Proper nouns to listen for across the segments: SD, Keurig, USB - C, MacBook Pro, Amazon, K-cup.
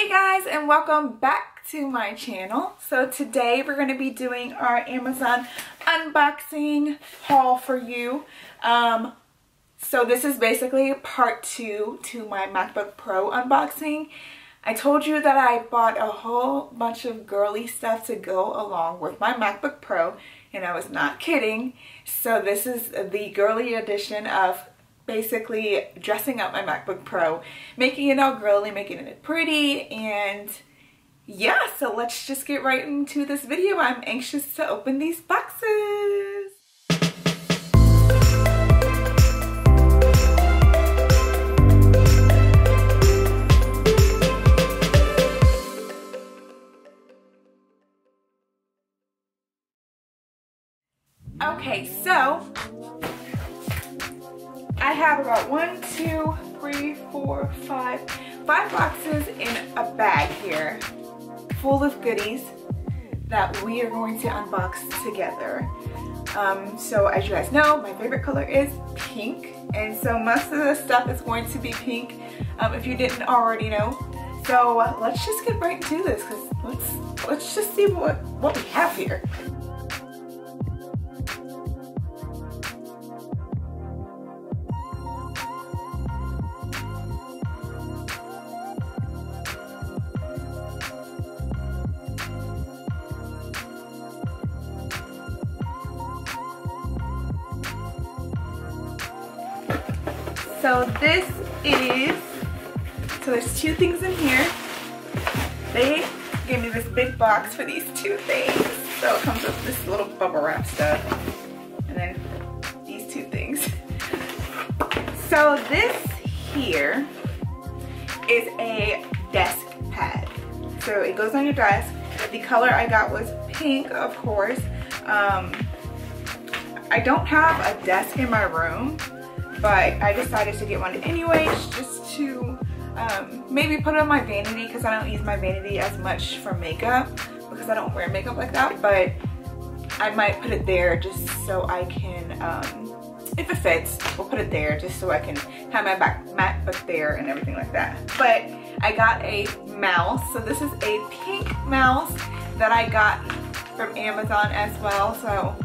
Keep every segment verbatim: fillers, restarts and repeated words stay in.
Hey guys, and welcome back to my channel. So today we're going to be doing our Amazon unboxing haul for you. Um, so this is basically part two to my MacBook Pro unboxing. I told you that I bought a whole bunch of girly stuff to go along with my MacBook Pro, and I was not kidding. So this is the girly edition of basically dressing up my MacBook Pro, making it all girly, making it pretty, and yeah, so let's just get right into this video. I'm anxious to open these boxes. Okay, so I have about one, two, three, four, five, five boxes in a bag here full of goodies that we are going to unbox together. Um, so as you guys know, my favorite color is pink, and so most of the stuff is going to be pink, um, if you didn't already know. So uh, let's just get right into this, because let's, let's just see what, what we have here. So this is, so there's two things in here. They gave me this big box for these two things. So it comes with this little bubble wrap stuff, and then these two things. So this here is a desk pad. So it goes on your desk. The color I got was pink, of course. Um, I don't have a desk in my room, but I decided to get one anyways, just to um, maybe put it on my vanity, because I don't use my vanity as much for makeup, because I don't wear makeup like that, but I might put it there just so I can, um, if it fits, we'll put it there just so I can have my back MacBook there and everything like that. But I got a mouse, so this is a pink mouse that I got from Amazon as well, so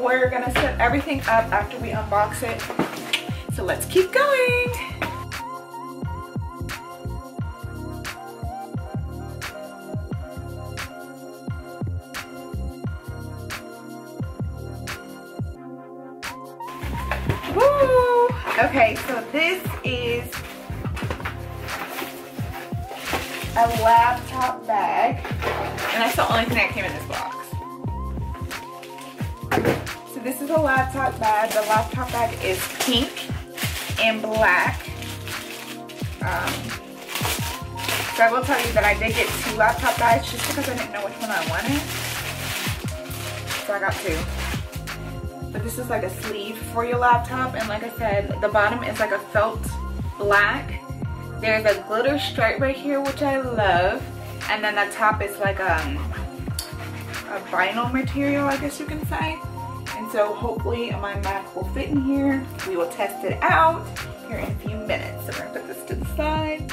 we're gonna set everything up after we unbox it. So let's keep going. Woo! Okay, so this is a laptop bag, and that's the only thing that came in this box. So this is a laptop bag. The laptop bag is pink and black. Um, so I will tell you that I did get two laptop bags just because I didn't know which one I wanted. So I got two. But this is like a sleeve for your laptop, and like I said, the bottom is like a felt black. There's a glitter stripe right here, which I love. And then the top is like um, a vinyl material, I guess you can say. And so hopefully my Mac will fit in here. We will test it out here in a few minutes. So we're gonna put this to the side.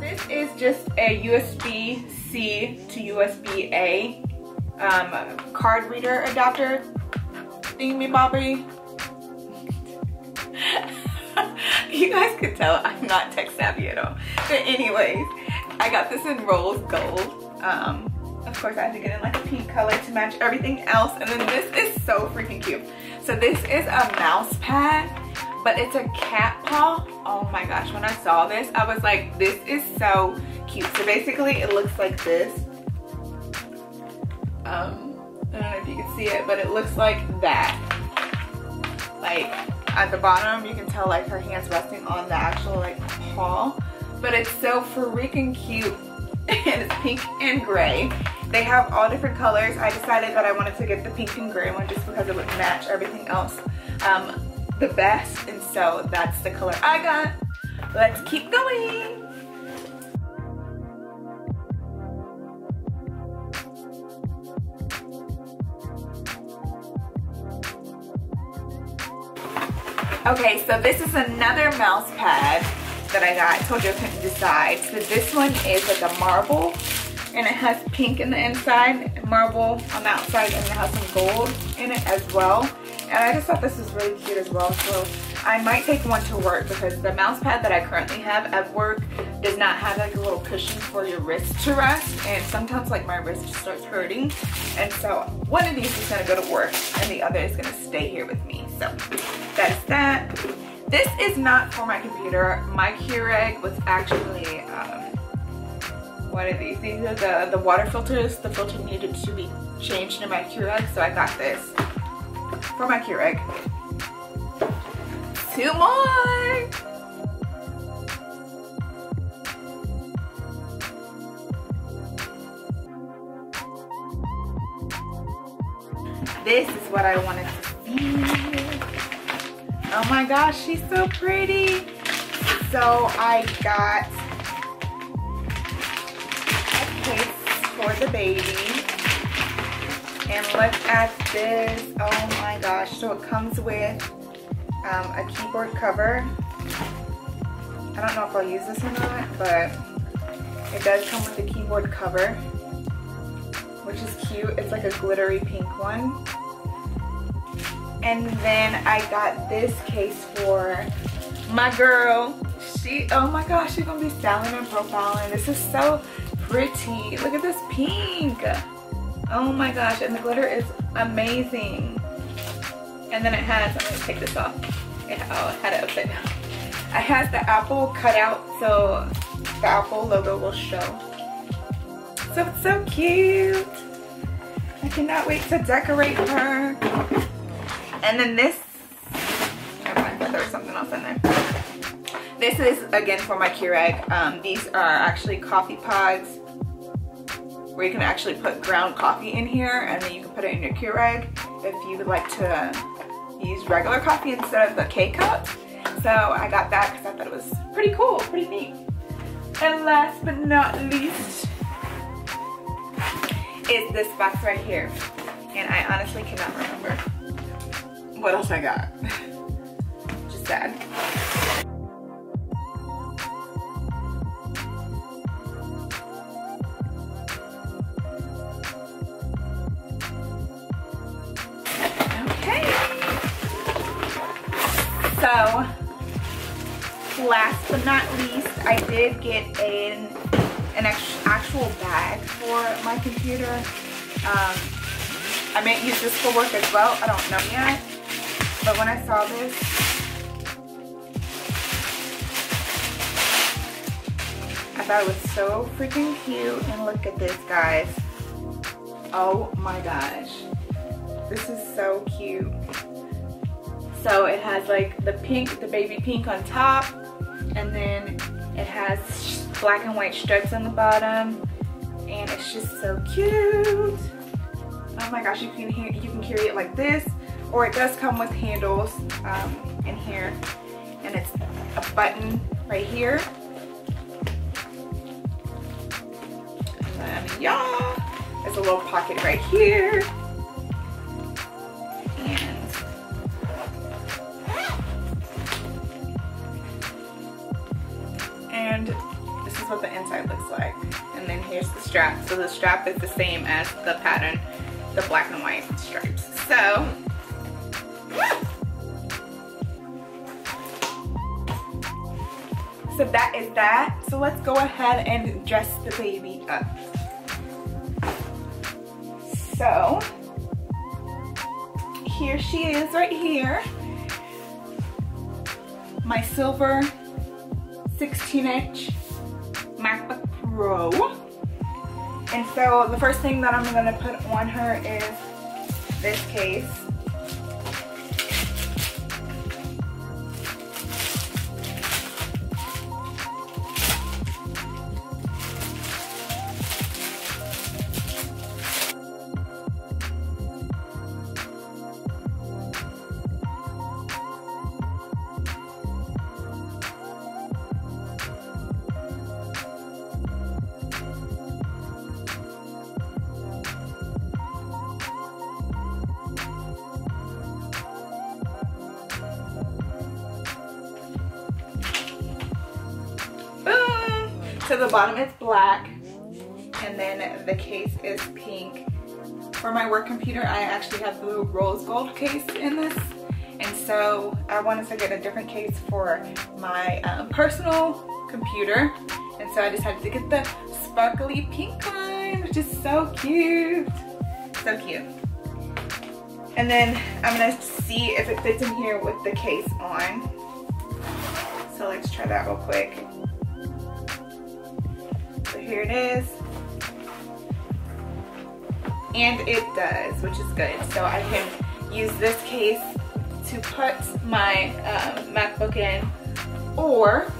This is just a U S B C to U S B A um, card reader adapter thingy bobby. You guys could tell I'm not tech savvy at all. But anyways, I got this in rose gold. Um, of course I had to get in like a pink color to match everything else. And then this is so freaking cute. So this is a mouse pad, but it's a cat paw. Oh my gosh, when I saw this, I was like, this is so cute. So basically it looks like this. Um, I don't know if you can see it, but it looks like that. Like, at the bottom you can tell like her hands resting on the actual like paw, but it's so freaking cute. And it's pink and gray. They have all different colors. I decided that I wanted to get the pink and gray one just because it would match everything else um, the best, and so that's the color I got. Let's keep going. Okay, so this is another mouse pad that I got. I told you I couldn't decide. So this one is like a marble, and it has pink in the inside, marble on the outside, and it has some gold in it as well. And I just thought this was really cute as well, so I might take one to work, because the mouse pad that I currently have at work does not have like a little cushion for your wrist to rest, and sometimes like my wrist just starts hurting, and so one of these is going to go to work and the other is going to stay here with me. So that's that. This is not for my computer. My Keurig was actually um, one of these. These are the, the water filters. The filter needed to be changed in my Keurig, so I got this for my Keurig. Two more! This is what I wanted to see. Oh my gosh, she's so pretty. So I got a case for the baby. And look at this. Oh my gosh. So it comes with um, a keyboard cover. I don't know if I'll use this or not, but it does come with a keyboard cover, which is cute. It's like a glittery pink one. And then I got this case for my girl. She, oh my gosh, she's gonna be styling and profiling. This is so pretty. Look at this pink. Oh my gosh, and the glitter is amazing. And then it has, I'm gonna take this off. Yeah, oh, I had it upside down. It has the Apple cut out, so the Apple logo will show. So it's so cute. I cannot wait to decorate her. And then this, never mind, there was something else in there. This is, again, for my Keurig. Um, these are actually coffee pods where you can actually put ground coffee in here, and then you can put it in your Keurig if you would like to use regular coffee instead of the K-cup. So I got that because I thought it was pretty cool, pretty neat. And last but not least is this box right here. And I honestly cannot remember what else I got. Just sad. Okay. So, last but not least, I did get an, an actual bag for my computer. Um, I may use this for work as well. I don't know yet. But when I saw this, I thought it was so freaking cute. And look at this, guys. Oh my gosh. This is so cute. So it has like the pink, the baby pink on top. And then it has black and white stripes on the bottom. And it's just so cute. Oh my gosh, you can, you can carry it like this. Or it does come with handles um, in here, and it's a button right here. And then, y'all, there's a little pocket right here. And and this is what the inside looks like. And then here's the strap. So the strap is the same as the pattern, the black and white stripes. So. So that is that. So let's go ahead and dress the baby up. So here she is right here. My silver sixteen inch MacBook Pro. And so the first thing that I'm gonna put on her is this case. So the bottom is black, and then the case is pink. For my work computer, I actually have the rose gold case in this. And so I wanted to get a different case for my um, personal computer. And so I decided to get the sparkly pink one, which is so cute. So cute. And then I'm gonna see if it fits in here with the case on. So let's try that real quick. So here it is. And it does, which is good. So I can use this case to put my um, MacBook in, or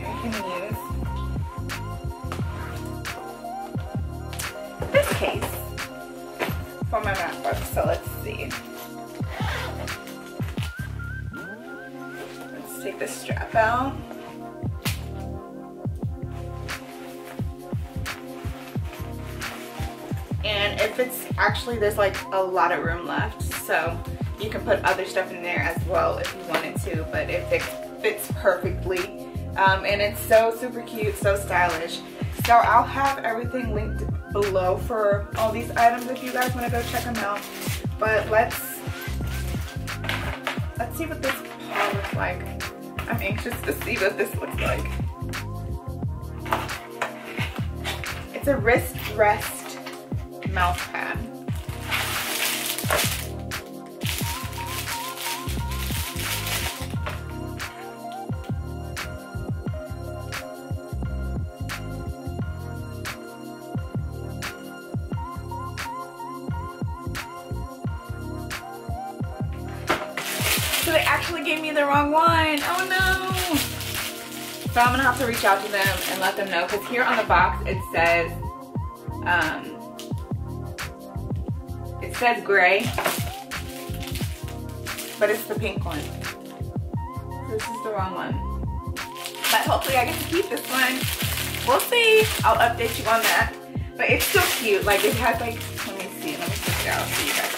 I can use this case for my MacBook. So let's see. Let's take the strap out. And if it's actually, there's like a lot of room left, so you can put other stuff in there as well if you wanted to, but if it fits perfectly, um, and it's so super cute, so stylish. So I'll have everything linked below for all these items if you guys want to go check them out. But let's let's see what this paw looks like. I'm anxious to see what this looks like. It's a wrist rest mouse pad. So they actually gave me the wrong one. Oh no! So I'm gonna have to reach out to them and let them know, because here on the box it says um It says gray, but it's the pink one. This is the wrong one. But hopefully I get to keep this one. We'll see. I'll update you on that. But it's so cute. Like it has like, let me see. Let me switch it out so you guys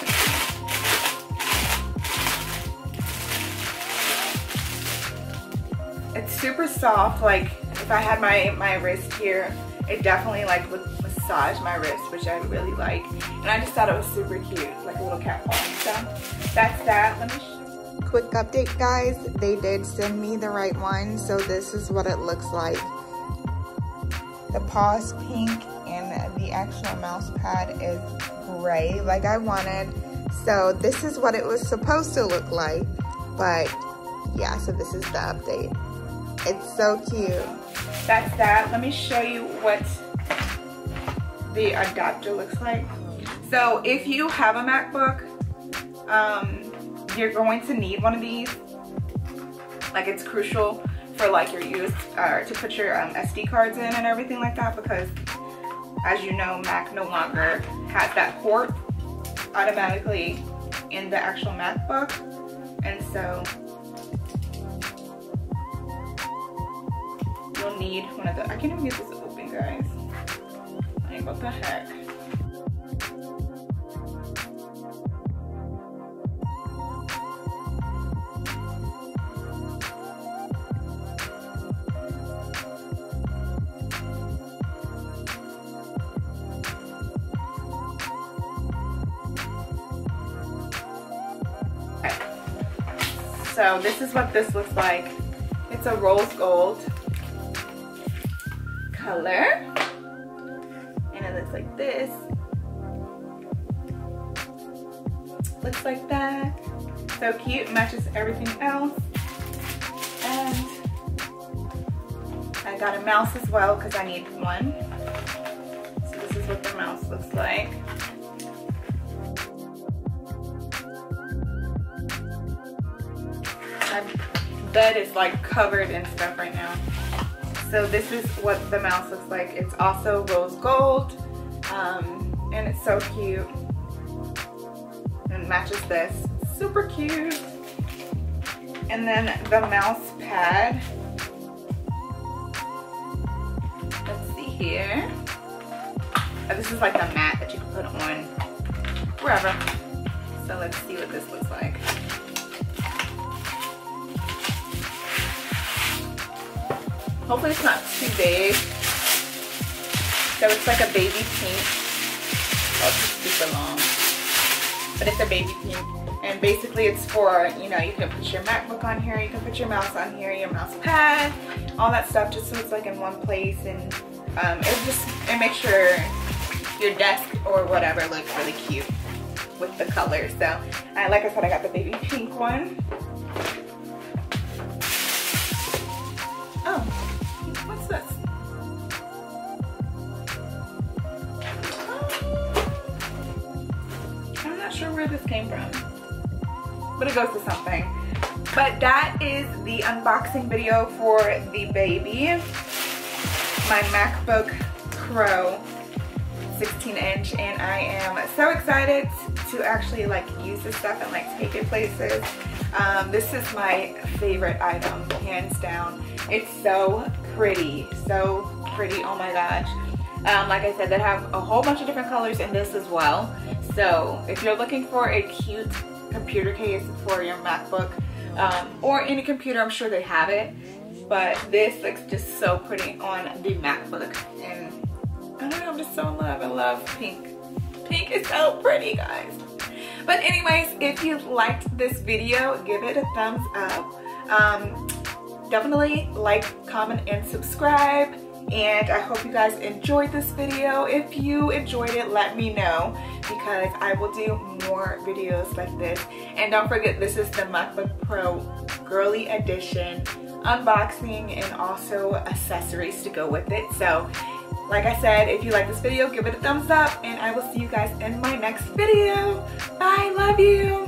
can see. It's super soft. Like if I had my, my wrist here, it definitely like would massage my wrist, which I really like. And I just thought it was super cute, like a little cat paw. So that's that. Let me show. Quick update, guys. They did send me the right one, so this is what it looks like. The paw is pink, and the actual mouse pad is gray, like I wanted. So this is what it was supposed to look like. But yeah, so this is the update. It's so cute. That's that. Let me show you what the adapter looks like. So if you have a MacBook, um, you're going to need one of these. Like it's crucial for like your use uh, to put your um, S D cards in and everything like that, because as you know, Mac no longer has that port automatically in the actual MacBook, and so you'll need one of the. I can't even get this open, guys. Like what the heck. So this is what this looks like. It's a rose gold color. And it looks like this. Looks like that. So cute, matches everything else. And I got a mouse as well because I need one. So this is what the mouse looks like. Bed is like covered in stuff right now. So this is what the mouse looks like. It's also rose gold, um, and it's so cute. And matches this, super cute. And then the mouse pad. Let's see here. Oh, this is like a mat that you can put on wherever. So let's see what this looks like. Hopefully it's not too big. So it's like a baby pink. Oh, it's super long. But it's a baby pink. And basically it's for, you know, you can put your MacBook on here, you can put your mouse on here, your mouse pad, all that stuff, just so it's like in one place. And um, it'll just, it makes your, your desk or whatever look really cute with the color. So, uh, like I said, I got the baby pink one. Oh, what's this? Um, I'm not sure where this came from, but it goes to something. But that is the unboxing video for the baby, my MacBook Pro sixteen inch, and I am so excited to actually like use this stuff and like take it places. Um, this is my favorite item, hands down. It's so pretty, so pretty, oh my gosh. Um, like I said, they have a whole bunch of different colors in this as well. So if you're looking for a cute computer case for your MacBook, um, or any computer, I'm sure they have it, but this looks just so pretty on the MacBook. And I don't know, I'm just so in love. I love pink. Pink is so pretty, guys. But anyways, if you liked this video, give it a thumbs up. Um, definitely like, comment, and subscribe. And I hope you guys enjoyed this video. If you enjoyed it, let me know, because I will do more videos like this. And don't forget, this is the MacBook Pro Girly Edition unboxing and also accessories to go with it. So, like I said, if you like this video, give it a thumbs up, and I will see you guys in my next video. Bye, love you.